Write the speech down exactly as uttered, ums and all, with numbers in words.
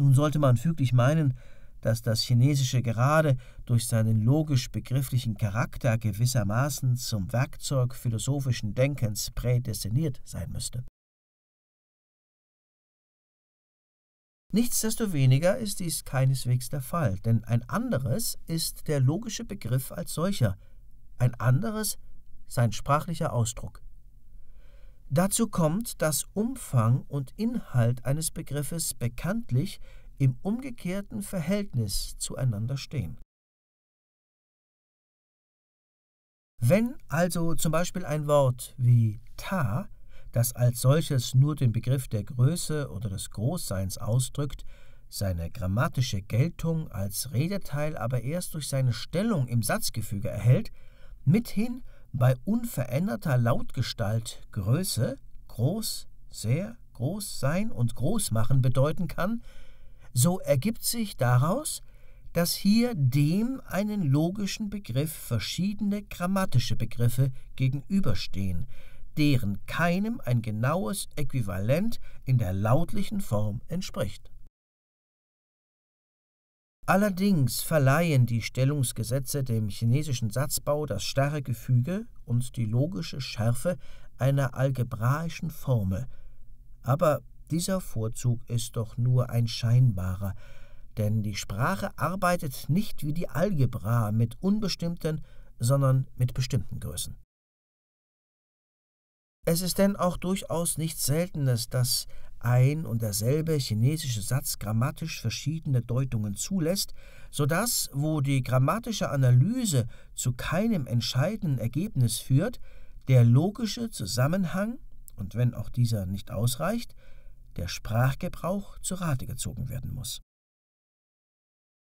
Nun sollte man füglich meinen, dass das Chinesische gerade durch seinen logisch-begrifflichen Charakter gewissermaßen zum Werkzeug philosophischen Denkens prädestiniert sein müsste. Nichtsdestoweniger ist dies keineswegs der Fall, denn ein anderes ist der logische Begriff als solcher, ein anderes sein sprachlicher Ausdruck. Dazu kommt, dass Umfang und Inhalt eines Begriffes bekanntlich im umgekehrten Verhältnis zueinander stehen. Wenn also zum Beispiel ein Wort wie Ta, das als solches nur den Begriff der Größe oder des Großseins ausdrückt, seine grammatische Geltung als Redeteil aber erst durch seine Stellung im Satzgefüge erhält, mithin bei unveränderter Lautgestalt Größe, groß, sehr, groß sein und groß machen bedeuten kann, so ergibt sich daraus, dass hier dem einen logischen Begriff verschiedene grammatische Begriffe gegenüberstehen, deren keinem ein genaues Äquivalent in der lautlichen Form entspricht. Allerdings verleihen die Stellungsgesetze dem chinesischen Satzbau das starre Gefüge und die logische Schärfe einer algebraischen Formel. Aber dieser Vorzug ist doch nur ein scheinbarer, denn die Sprache arbeitet nicht wie die Algebra mit unbestimmten, sondern mit bestimmten Größen. Es ist denn auch durchaus nichts Seltenes, dass ein und derselbe chinesische Satz grammatisch verschiedene Deutungen zulässt, sodass, wo die grammatische Analyse zu keinem entscheidenden Ergebnis führt, der logische Zusammenhang, und wenn auch dieser nicht ausreicht, der Sprachgebrauch zu Rate gezogen werden muss.